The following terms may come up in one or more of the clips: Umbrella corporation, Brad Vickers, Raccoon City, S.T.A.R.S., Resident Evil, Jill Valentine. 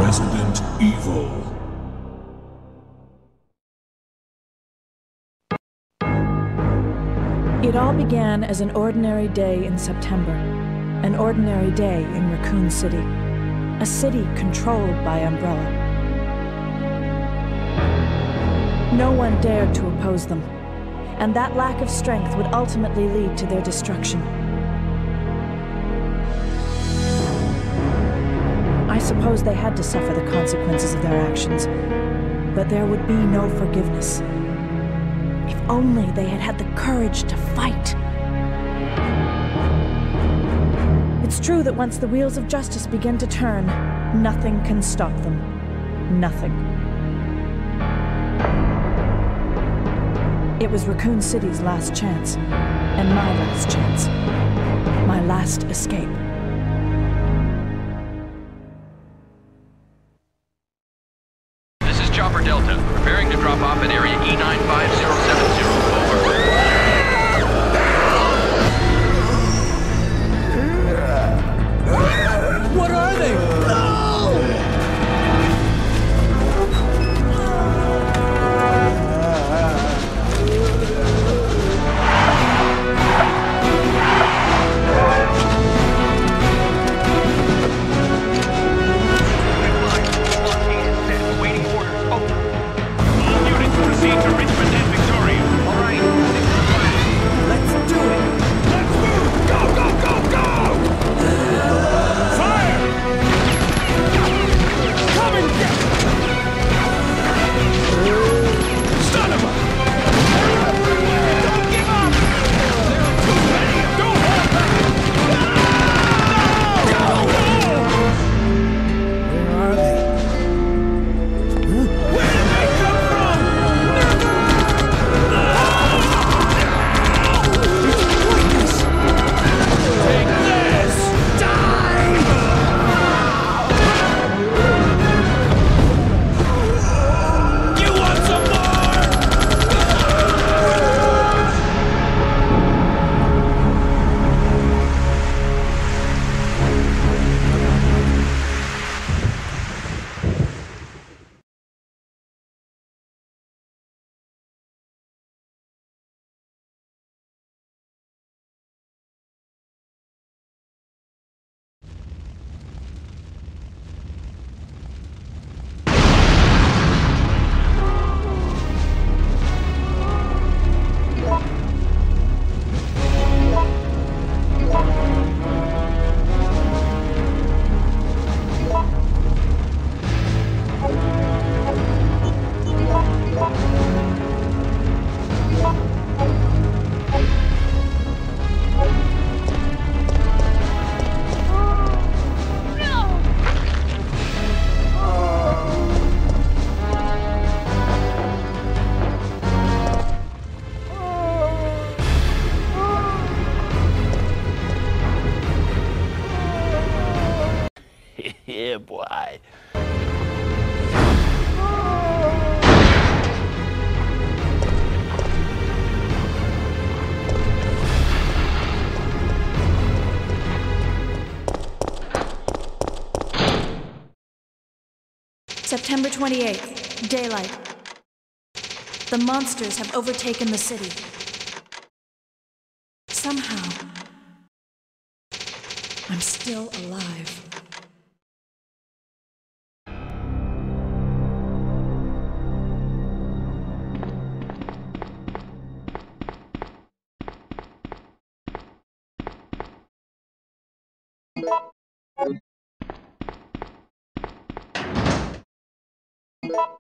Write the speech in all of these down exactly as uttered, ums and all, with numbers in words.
Resident Evil. It all began as an ordinary day in September. An ordinary day in Raccoon City. A city controlled by Umbrella. No one dared to oppose them, and that lack of strength would ultimately lead to their destruction. I suppose they had to suffer the consequences of their actions, but there would be no forgiveness. If only they had had the courage to fight. It's true that once the wheels of justice begin to turn, nothing can stop them. Nothing. It was Raccoon City's last chance, and my last chance. My last escape. Chopper Delta, preparing to drop off at area E nine five zero seven zero, over. What are they? Yeah, boy. September twenty-eighth, daylight. The monsters have overtaken the city. Somehow, I'm still alive. What?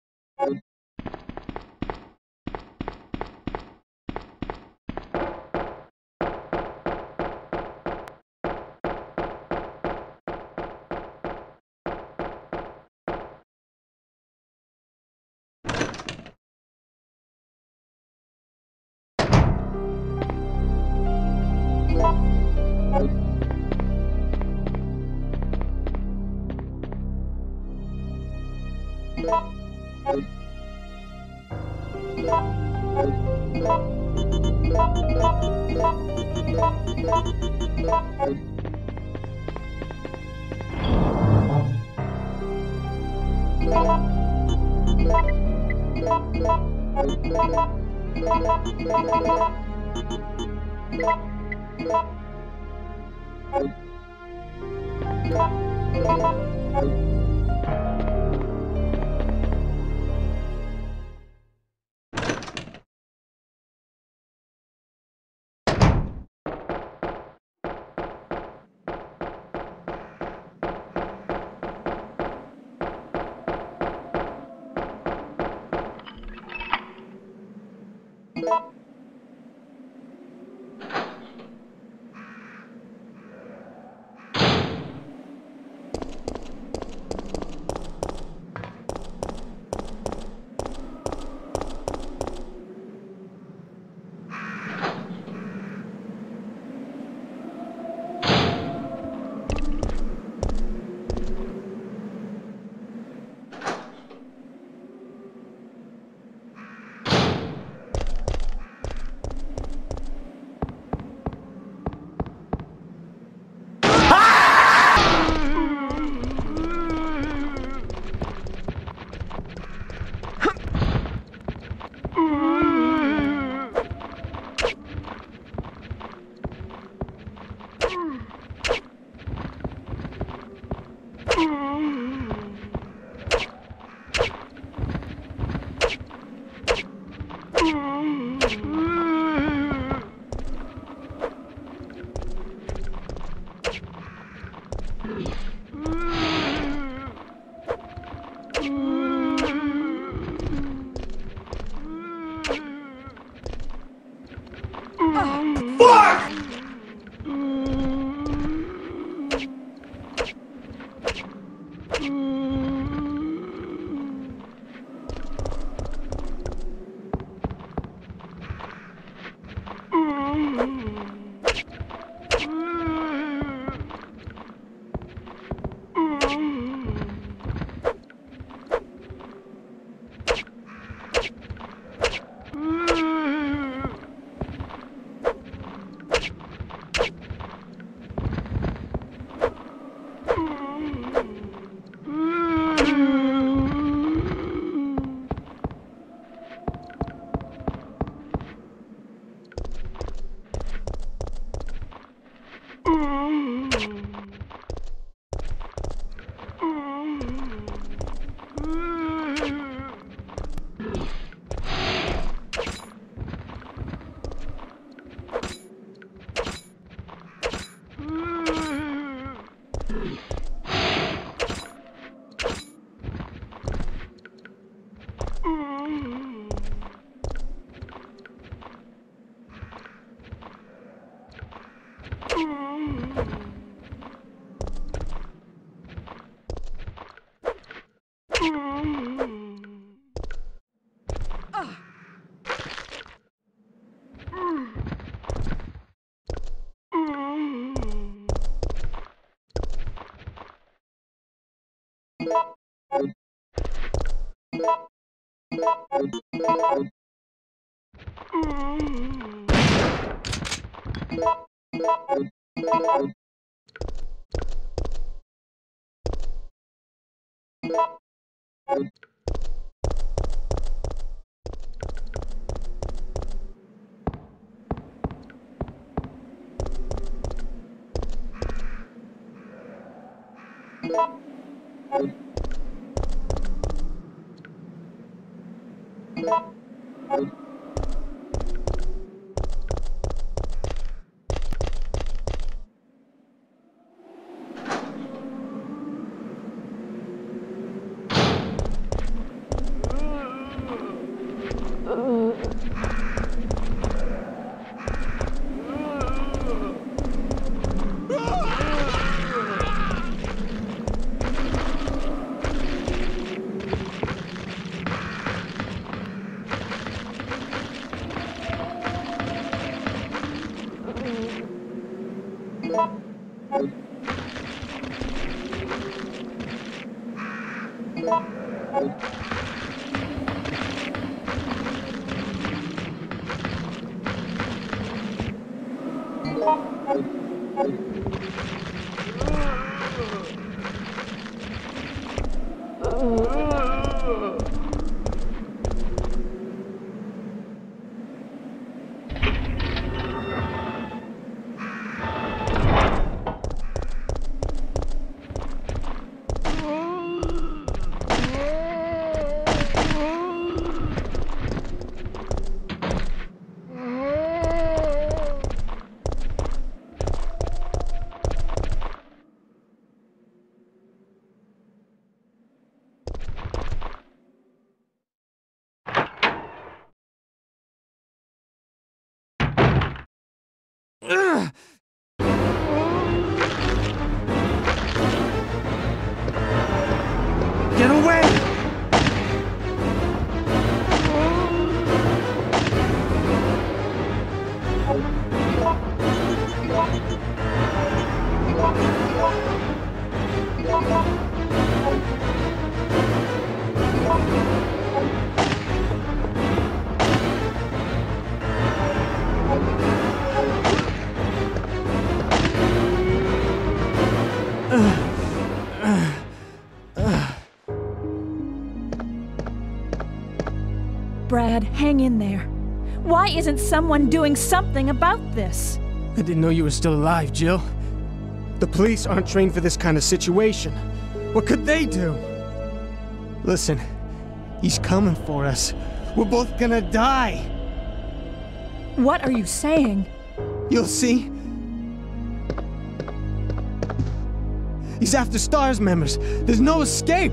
Ugh. Get away! Brad, hang in there. Why isn't someone doing something about this? I didn't know you were still alive, Jill. The police aren't trained for this kind of situation. What could they do? Listen, he's coming for us. We're both gonna die. What are you saying? You'll see. He's after S T A R S members. There's no escape.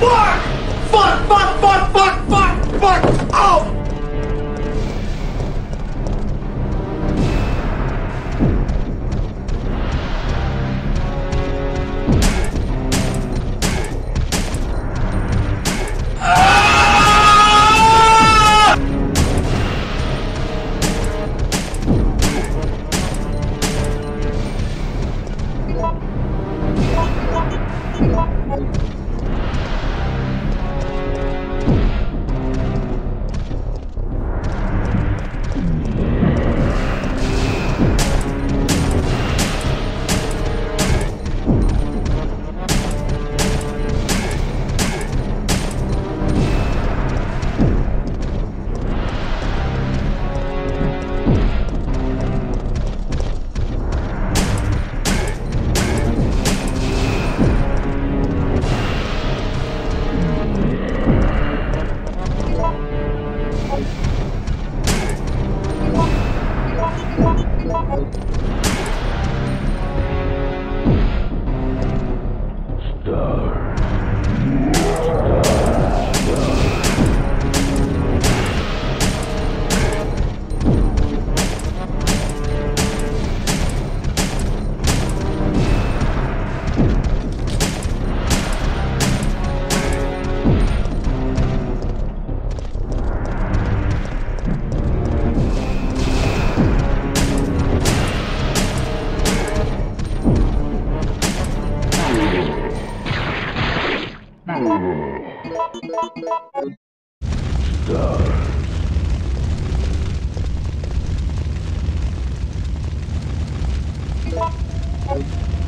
Fuck! Fuck, fuck, fuck, fuck, fuck, fuck! Oh! S T A R S